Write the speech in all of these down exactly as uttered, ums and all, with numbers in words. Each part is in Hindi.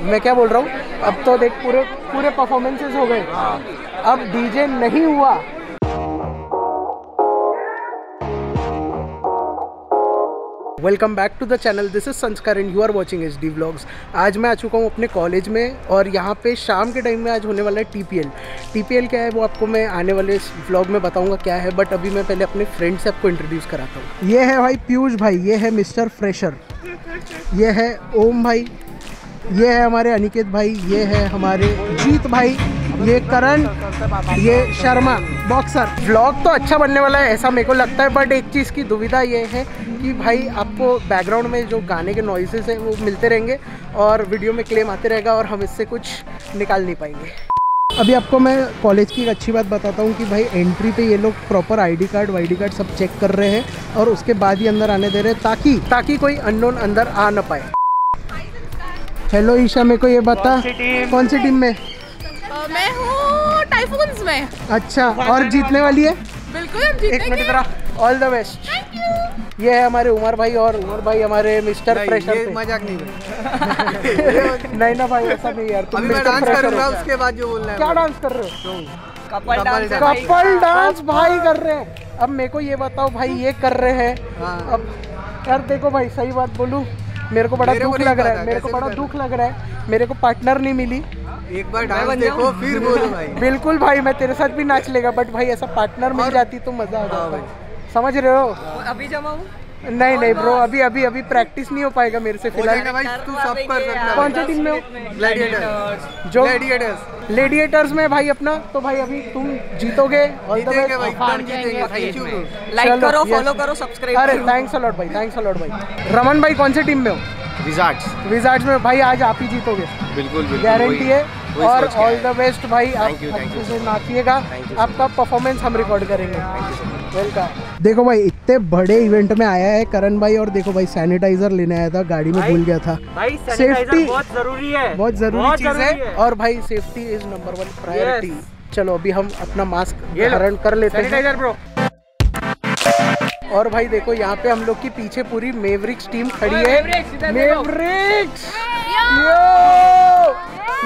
मैं क्या बोल रहा हूँ, अब तो देख पूरे पूरे परफॉर्मेंसेस हो गए, अब डीजे नहीं हुआ। Welcome back to the channel, this is Sanskar and you are watching S D vlogs. आज मैं आ चुका हूँ अपने कॉलेज में और यहाँ पे शाम के टाइम में आज होने वाला है T P L. T P L क्या है वो आपको मैं आने वाले इस व्लॉग में बताऊँगा क्या है, बट अभी मैं पहले अपने फ्रेंड से आपको इंट्रोड्यूस कराता हूँ। ये है भाई पीयूष भाई, ये है मिस्टर फ्रेशर, ये है ओम भाई, ये है हमारे अनिकेत भाई, ये है हमारे जीत भाई, ये करण, ये शर्मा बॉक्सर। व्लॉग तो अच्छा बनने वाला है ऐसा मेरे को लगता है, बट एक चीज़ की दुविधा ये है कि भाई आपको बैकग्राउंड में जो गाने के नॉइसेस हैं वो मिलते रहेंगे और वीडियो में क्लेम आते रहेगा और हम इससे कुछ निकाल नहीं पाएंगे। अभी आपको मैं कॉलेज की एक अच्छी बात बताता हूँ कि भाई एंट्री पे ये लोग proper I D card Y D card सब चेक कर रहे हैं और उसके बाद ही अंदर आने दे रहे हैं, ताकि ताकि कोई अननोन अंदर आ ना पाए। हेलो ईशा, मेरे को ये बता कौन सी टीम में? uh, मैं हूँ टाइफून्स में। अच्छा, और जीतने वाली है? बिल्कुल हम जीतेंगे। एक मिनट जरा, all the best. Thank you. ये है हमारे उमर भाई और उमर भाई हमारे मिस्टर प्रेशर। ये मजाक नहीं है। नहीं ना भाई ऐसा नहीं यार, तुम मिस्टर प्रेशर हो, उसके बाद जो बोलना है। क्या डांस कर रहे हो? Couple dance. कपल डांस भाई कर रहे हैं। अब मेरे को ये बताओ भाई, ये कर रहे हैं अब यार, देखो भाई सही बात बोलूँ, मेरे को बड़ा दुख लग रहा है, मेरे को बड़ा दुख लग रहा है, मेरे को पार्टनर नहीं मिली। एक बार डांस देखो फिर बोलो भाई। बिल्कुल भाई, मैं तेरे साथ भी नाच लेगा, बट भाई ऐसा पार्टनर मिल जाती तो मजा आ जाता है, समझ रहे हो? अभी जमाऊं? नहीं नहीं ब्रो, अभी अभी अभी प्रैक्टिस नहीं हो पाएगा मेरे से फिलहाल। तू सब कर सकता है। कौन सी टीम में हो? ग्लैडिएटर्स। जो ग्लैडिएटर्स ग्लैडिएटर्स में भाई अपना, तो भाई अभी तुम जीतोगे। All the best. लाइक करो, फॉलो करो, सब्सक्राइब। अरे थैंक्स अलॉट भाई, थैंक्स अलॉट भाई। रमन भाई कौन सी टीम में हो? विजार्ड्स। विजार्ड्स में भाई आज आप ही जीतोगे, बिल्कुल गारंटी है। और ऑल द बेस्ट भाई, आप अच्छे से नाचिएगा, आपका परफॉर्मेंस हम रिकॉर्ड करेंगे। वेलकम। देखो भाई इतने बड़े इवेंट में आया है करण भाई, और देखो भाई सैनिटाइजर लेने आया था, गाड़ी में भूल गया था। भाई सेफ्टी बहुत जरूरी है, बहुत जरूरी चीज है, है और भाई safety is number one priority. चलो अभी हम अपना मास्क धारण कर लेते हैं। और भाई देखो यहाँ पे हम लोग की पीछे पूरी मेवरिक्स टीम खड़ी है। मेवरिक्स,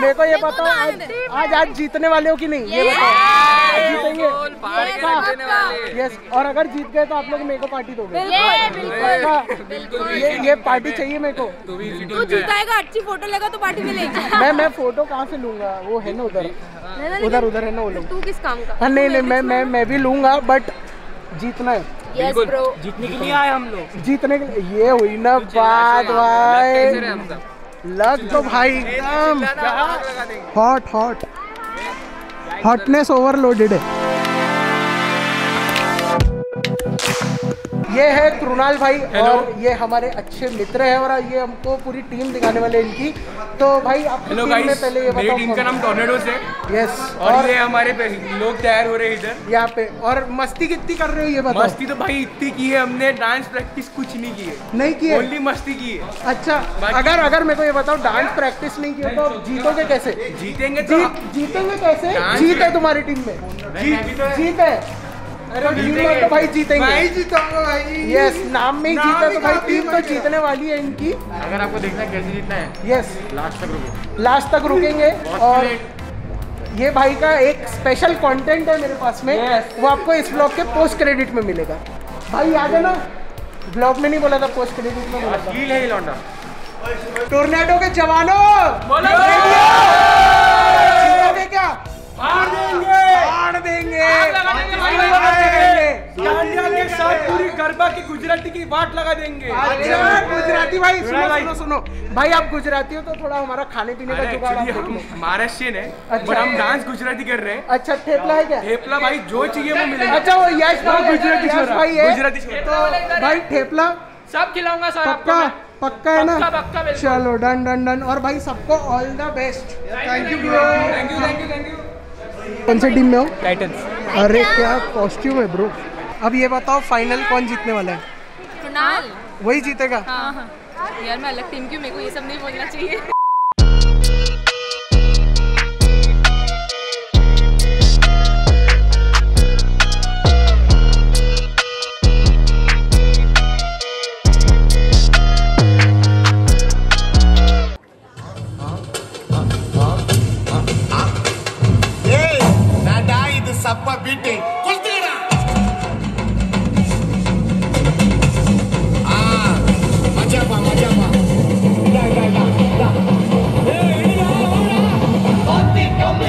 मेरे को ये बताओ आज आज आज जीतने वाले हो कि नहीं? ये बताओ। यस, और अगर जीत गए तो आप लोग मेरे को पार्टी दोगे? बिल्कुल, ये ये पार्टी चाहिए मेरे को। तू जीतेगा, अच्छी फोटो लेगा तो पार्टी मिलेगी। मैं मैं फोटो कहाँ से लूंगा? वो है ना उधर उधर उधर है ना वो लोग। तू किस काम का? नहीं नहीं, मैं मैं मैं भी लूंगा, बट जीतना है। Yes, bro. जीतने के लिए आए हम लोग, जीतने के लिए। ये हुई ना बात भाई, लग तो भाई एकदम हॉट हॉट हॉटनेस ओवरलोडेड है। ये है कृणाल भाई। Hello. और ये हमारे अच्छे मित्र हैं और ये हमको पूरी टीम दिखाने वाले हैं इनकी। तो भाई आप टीम में पहले ये बताओ, टीम का नाम टॉर्नेडो से। यस, और, और ये हमारे लोग तैयार हो रहे हैं इधर यहाँ पे। और मस्ती कितनी कर रहे हो ये बताओ? मस्ती तो भाई इतनी की है हमने, डांस प्रैक्टिस कुछ नहीं की है। नहीं की है, ओनली मस्ती की है। अच्छा, अगर अगर मेरे को ये बताओ, डांस प्रैक्टिस नहीं किया तो जीतोगे कैसे? जीतेंगे, जीतेंगे कैसे? जीत है तुम्हारी टीम में? जीत है। अरे तो भाई जीतेंगे, भाई जीतूंगा भाई। यस, नाम में ही जीता तो भाई टीम तो जीतने वाली है इनकी। अगर आपको देखना है कैसे जीतना है, यस लास्ट तक रुकेंगे, लास्ट तक रुकेंगे। और ये भाई का एक स्पेशल कंटेंट है मेरे पास में, वो आपको इस ब्लॉग के पोस्ट क्रेडिट में मिलेगा। भाई याद है ना, ब्लॉग में नहीं बोला था, पोस्ट क्रेडिट में बोला था। लौंडा टोर्नेडो के जवानों, क्या फाड़ देंगे, फाड़ देंगे के साथ पूरी गरबा की गुजराती की बाट लगा देंगे। गुजराती भाई, सुनो सुनो सुनो भाई, आप गुजराती हो तो थोड़ा हमारा खाने पीने का जुगाड़। महाराष्ट्रियन है और हम डांस गुजराती कर रहे हैं। अच्छा, ठेपला है क्या? ठेपला भाई जो चाहिए वो मिलेगा। अच्छा, वो यश गुजराती भाई है, गुजराती भाई ठेपला सब खिलाऊंगा सर। पक्का पक्का है ना? चलो डन डन डन। और भाई सबको all the best. Thank you bro, thank you thank you thank you. कौन सी टीम में हो? टाइटंस। अरे क्या कॉस्ट्यूम है ब्रो। अब ये बताओ फाइनल कौन जीतने वाला है? कुणाल। वही जीतेगा? हाँ हाँ। यार मैं अलग टीम क्यों, मेरे को ये सब नहीं बोलना चाहिए। हाँ? सबका बीटिंग कुलतीरा आ मजा बा मजा बा ला ला ला ला ए इडा ओडा बहुत ही कम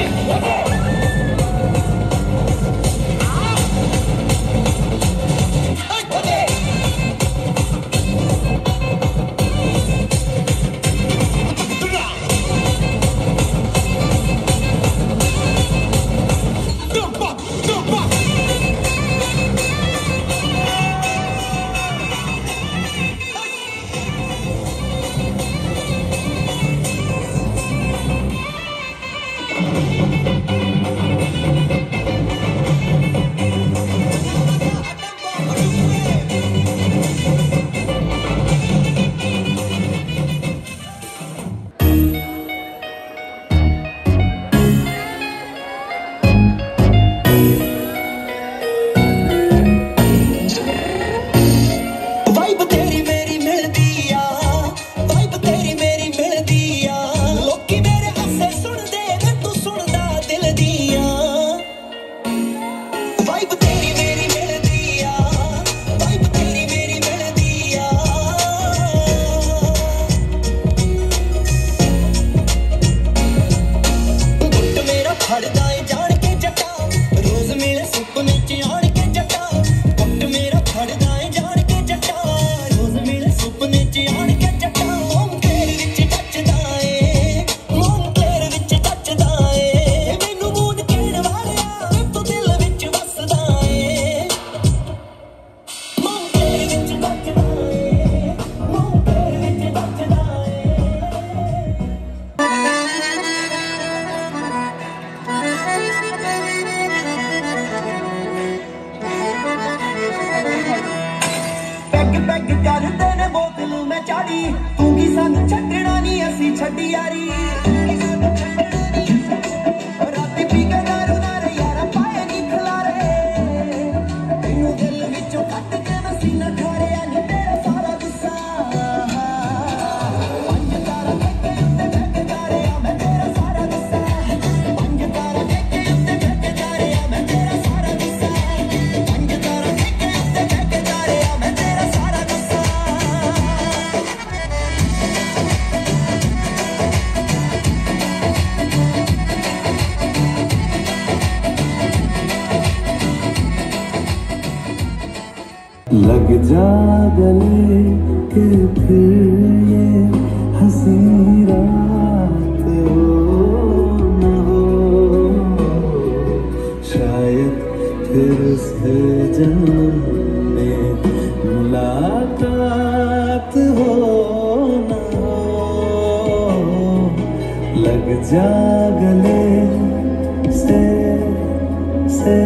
जा गले के फिर ये हंसी रात हो न हो शायद फिर से जाने मुलाकात हो न हो लग जा गले से से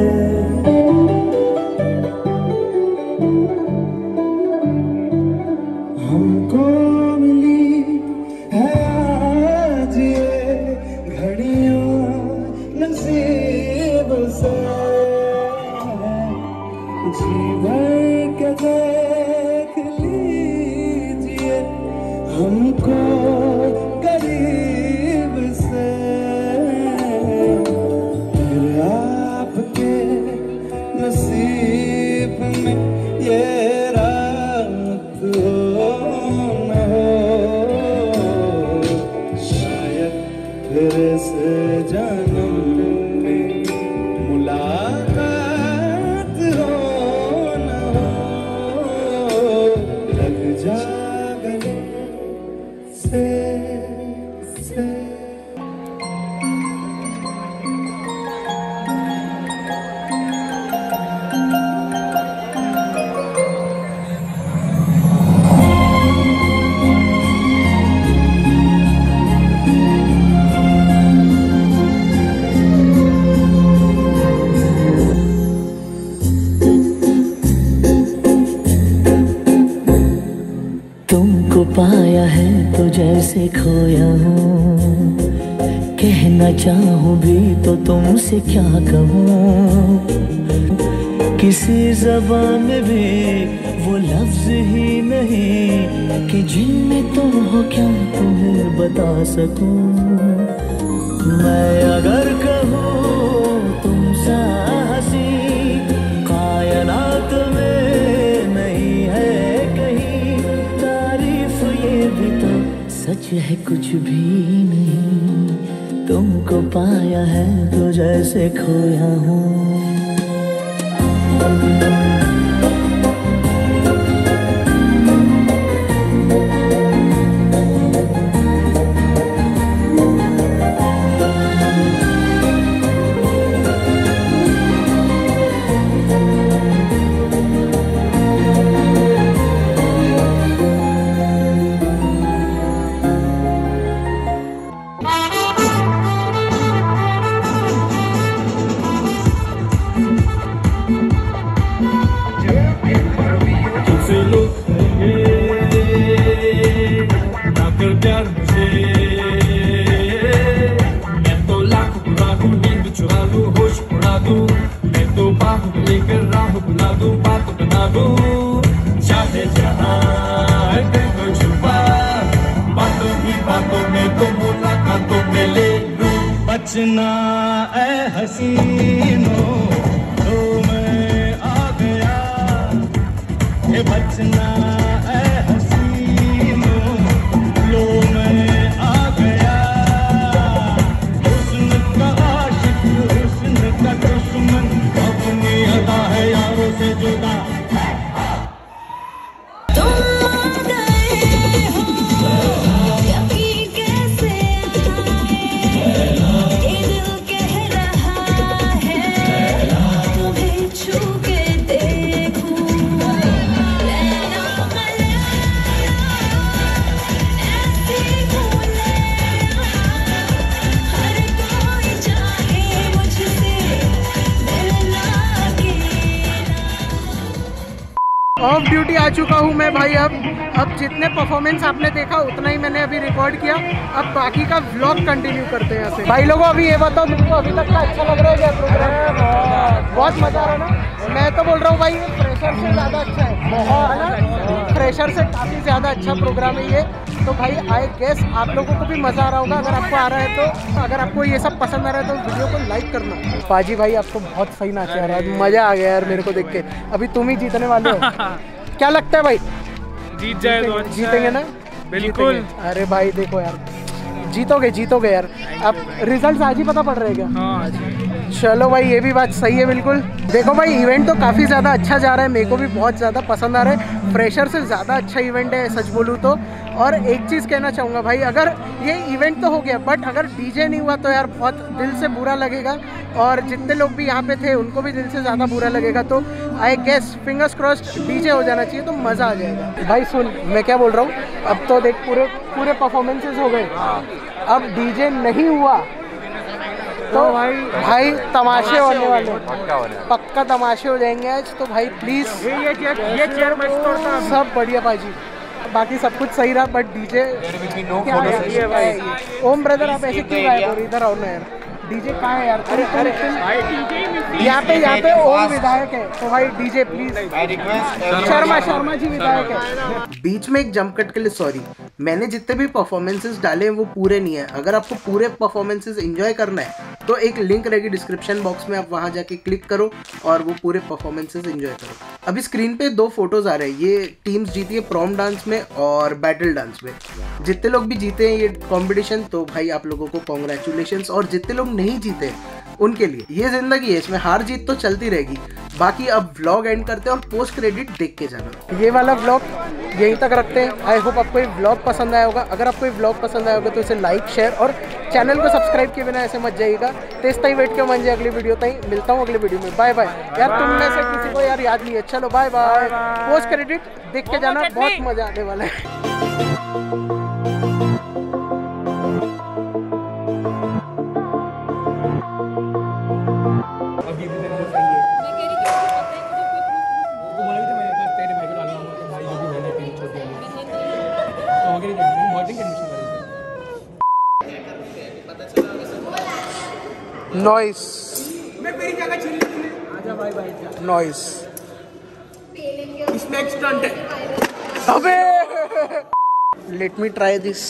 पाया है तो जैसे खोया हूँ कहना चाहूँ भी तो तुमसे क्या कहूँ किसी ज़बान में भी वो लफ्ज़ ही नहीं कि जिनमें तुम हो क्या तुम्हें बता सकूँ मैं अगर कहूँ तुम सा कुछ भी नहीं, तुमको पाया है तो जैसे खोया हूँ। बचना ऐ हसीनों तो मैं आ गया, ये बचना ऐ हसीनों लो मैं आ गया। हुस्न का आशिक हुस्न का दुश्मन अपनी अदा है यारों से जुदा। ऑफ ड्यूटी आ चुका हूँ मैं भाई। अब अब जितने परफॉर्मेंस आपने देखा उतना ही मैंने अभी रिकॉर्ड किया, अब बाकी का व्लॉग कंटिन्यू करते हैं यहाँ से। भाई लोगों अभी ये बताओ तुमको अभी तक का अच्छा लग रहा है क्या प्रोग्राम? बहुत मज़ा आ रहा है ना। मैं तो बोल रहा हूँ भाई ये फ्रेशर से ज़्यादा अच्छा है, बहुत ना, फ्रेशर से काफ़ी ज़्यादा अच्छा प्रोग्राम है ये। तो भाई आई गेस आप लोगों को भी मज़ा आ रहा होगा। अगर आपको आ रहा है तो, अगर आपको ये सब पसंद आ रहा है तो वीडियो को लाइक करना। पाजी भाई आपको बहुत सही नाच आ रहा है, मज़ा आ गया यार मेरे को देख के। अभी तुम ही जीतने वाले हो क्या लगता है भाई? जीत जाए तो अच्छा, जीतेंगे ना? बिल्कुल। अरे भाई देखो यार जीतोगे जीतोगे यार, अब रिजल्ट आज ही पता पड़ रहेगा। चलो भाई ये भी बात सही है बिल्कुल। देखो भाई इवेंट तो काफ़ी ज़्यादा अच्छा जा रहा है, मेरे को भी बहुत ज़्यादा पसंद आ रहा है, फ्रेशर से ज़्यादा अच्छा इवेंट है सच बोलूँ तो। और एक चीज़ कहना चाहूँगा भाई, अगर ये इवेंट तो हो गया बट अगर डीजे नहीं हुआ तो यार बहुत दिल से बुरा लगेगा, और जितने लोग भी यहाँ पे थे उनको भी दिल से ज़्यादा बुरा लगेगा। तो I guess fingers crossed DJ हो जाना चाहिए तो मज़ा आ जाएगा। भाई सुन मैं क्या बोल रहा हूँ, अब तो देख पूरे पूरे परफॉर्मेंसेज हो गए, अब डीजे नहीं हुआ तो भाई भाई तमाशे होने वाले, पक्का तमाशे हो जाएंगे आज। तो भाई प्लीज़ ये चेयर मत तोड़ना। सब बढ़िया भाजी, बाकी सब कुछ सही रहा बट डीजे क्या है भाई? ओम ब्रदर आप ऐसे क्यों आए हो? इधर आओ ना यार, डीजे कहाँ है यार? अरे अरे यहाँ पे यहाँ पे ओम विधायक है तो भाई डीजे प्लीज, शर्मा शर्मा जी विधायक है। बीच में एक जंप कट के लिए सॉरी, मैंने जितने भी परफॉर्मेंसेस डाले हैं वो पूरे नहीं है। अगर आपको पूरे परफॉर्मेंसेस एंजॉय करना है तो एक लिंक रहेगी डिस्क्रिप्शन बॉक्स में, आप वहाँ जाके क्लिक करो और वो पूरे परफॉर्मेंसेस एंजॉय करो। अभी स्क्रीन पे दो फोटोज आ रहे हैं, ये टीम्स जीती है प्रॉम डांस में और बैटल डांस में। जितने लोग भी जीते हैं ये कॉम्पिटिशन तो भाई आप लोगों को कॉन्ग्रेचुलेशंस, और जितने लोग नहीं जीते उनके लिए ये जिंदगी है, इसमें हार जीत तो चलती रहेगी। बाकी अब व्लॉग एंड करते हैं और पोस्ट क्रेडिट देख के जाना। ये वाला व्लॉग यहीं तक रखते हैं। आई होप आपको ये व्लॉग पसंद आया होगा। अगर आपको ये व्लॉग पसंद आया होगा तो इसे लाइक शेयर और चैनल को सब्सक्राइब किए बिना ऐसे मत जाइएगा। तो इस तई वेट के मन अगली वीडियो तई मिलता हूँ अगली वीडियो में। Bye bye. यार तुम में से किसी को यार याद नहीं है। चलो बाय बाय। पोस्ट क्रेडिट देख के जाना, बहुत मजा आने वाला है। नॉइस नॉइस इसमें एक्सटेंड है। अबे let me try this.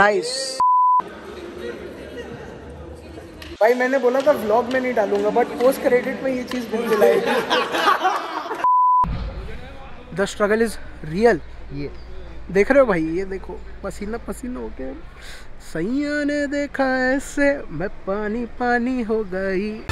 Nice भाई मैंने बोला था व्लॉग में नहीं डालूंगा बट पोस्ट क्रेडिट में ये चीज भूल दिलाई। The struggle is real. ये देख रहे हो भाई, ये देखो पसीना पसीना हो गया। सैया ने देखा ऐसे मैं पानी पानी हो गई।